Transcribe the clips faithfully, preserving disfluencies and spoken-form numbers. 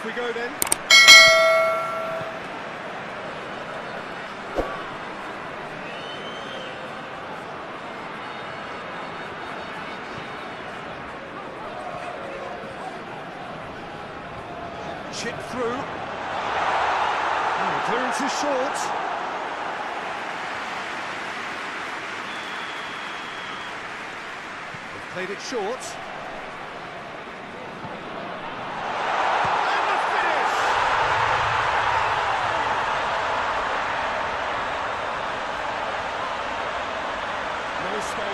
Off we go then. Chip through. Oh, clearance is short. Played it short. And the finish! No space, no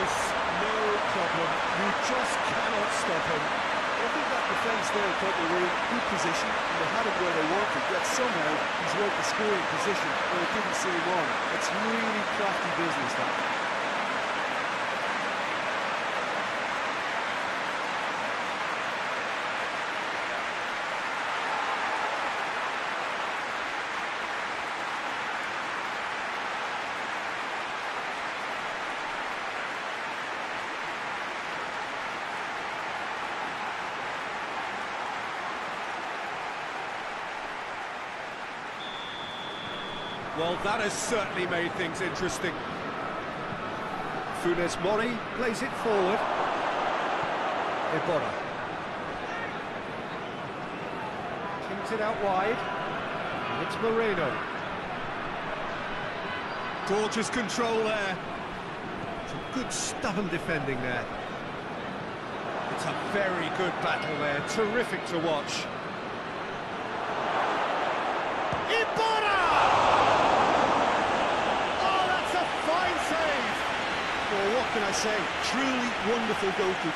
problem. You just cannot stop him. I think that defence there thought they were in good position and they had it where they wanted, yet somehow he's worked the scoring position where they didn't see him on. It's really crafty business, that. Well, that has certainly made things interesting. Funes Mori plays it forward. Ibarra. Kings it out wide. And it's Moreno. Gorgeous control there. Some good stubborn defending there. It's a very good battle there. Terrific to watch. Ibarra! Well, what can I say? Truly wonderful goalkeeping.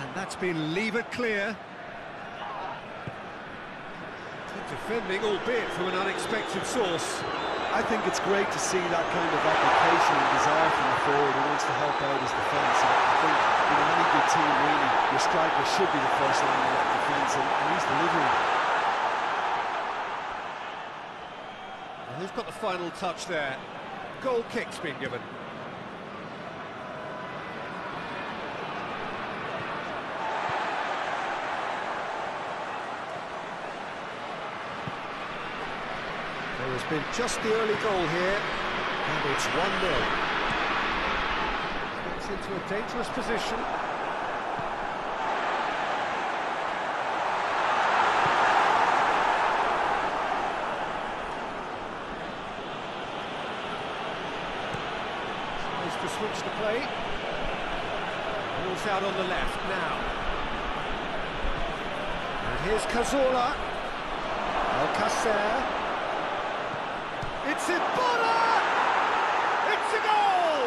And that's been levered clear. Defending, albeit from an unexpected source. I think it's great to see that kind of application and desire from the forward who wants to help out his defence. And I think in any good team, really, your striker should be the first line of that defence, and he's delivering. And who's got the final touch there? Goal kick's been given. There's been just the early goal here, and it's one nil. Gets into a dangerous position. Tries to switch the play. Balls out on the left now. And here's Cazorla. Alcacer. It's Ibarra! It's a goal!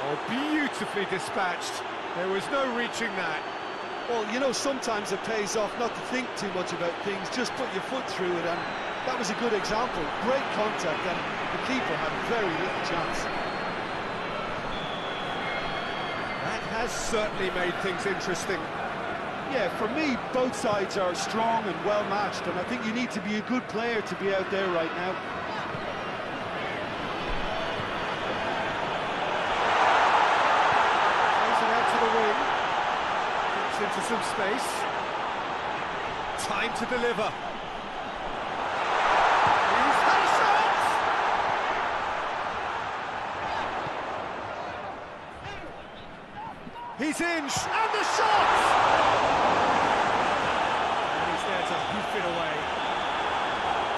Oh, beautifully dispatched. There was no reaching that. Well, you know, sometimes it pays off not to think too much about things, just put your foot through it, and that was a good example. Great contact, and the keeper had very little chance. That has certainly made things interesting. Yeah, for me, both sides are strong and well-matched, and I think you need to be a good player to be out there right now. Plays it out to the wing. Gets into some space. Time to deliver. He's had a shot! He's in, and the shot! It away.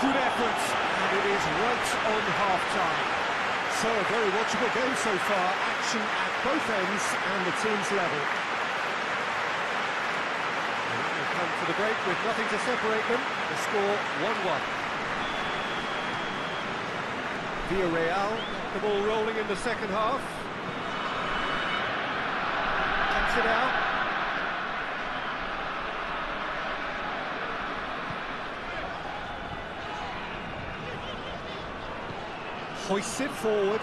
Good effort, and it is right on half-time. So a very watchable game so far, action at both ends and the team's level. And they've come to the break with nothing to separate them. The score one one. Villarreal, the ball rolling in the second half. Cuts it out. hoists it forward.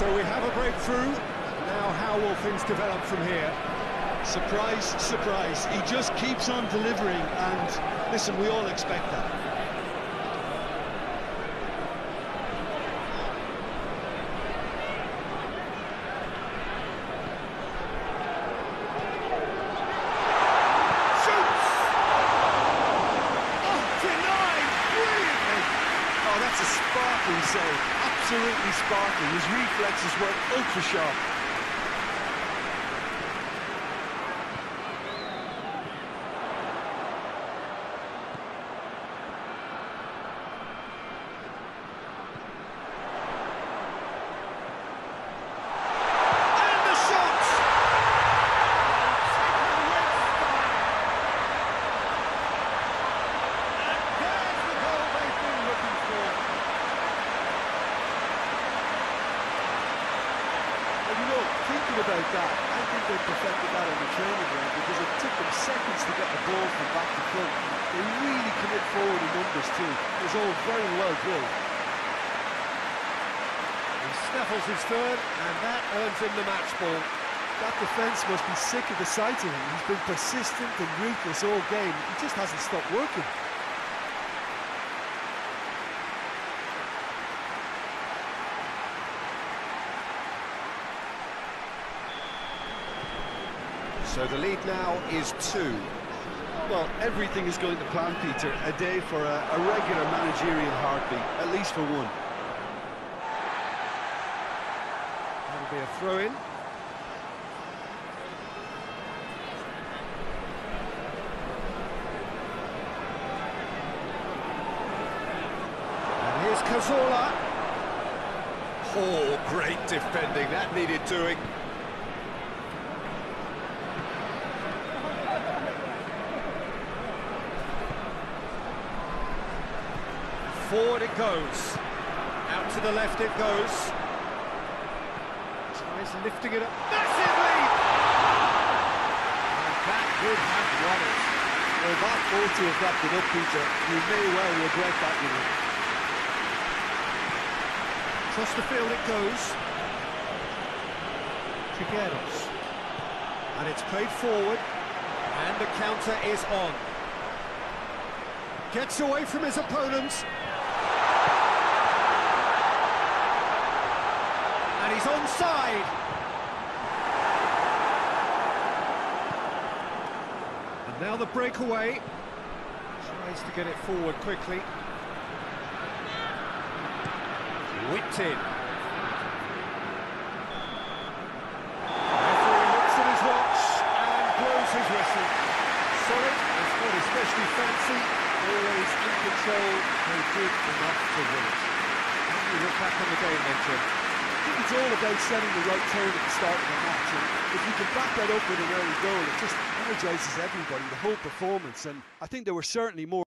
So we have a breakthrough. Now how will things develop from here? Surprise, surprise. He just keeps on delivering, and listen, we all expect that. Absolutely sparkling, his reflexes were ultra sharp. And the shot! And there's the goal they've been looking for. And look, thinking about that, I think they perfected that on the training ground, because it took them seconds to get the ball from back to front. They really commit forward in numbers too. It was all very well drilled. He snaffles his third, and that earns him the match ball. That defence must be sick of the sight of him. He's been persistent and ruthless all game. He just hasn't stopped working. So the lead now is two. Well, everything is going to plan, Peter. A day for a, a regular managerial heartbeat, at least for one. That'll be a throw-in. And here's Cazorla. Oh, great defending. That needed doing. Forward it goes, out to the left it goes, tries lifting it up, massively! And that would have won it. Well, that ought to have wrapped it up, Peter. You may well regret that, you know. Across the field it goes. Trigueros. And it's played forward, and the counter is on. Gets away from his opponents. And he's onside. And now the breakaway. Tries to get it forward quickly. Whipped in. Referee looks at his watch and blows his whistle. Solid, it's not especially fancy. Always in control. They did enough to win it. You look back on the game, Jim. I think it's all about setting the right tone at the start of the match, and if you can back that up with an early goal, it just energises everybody, the whole performance, and I think there were certainly more...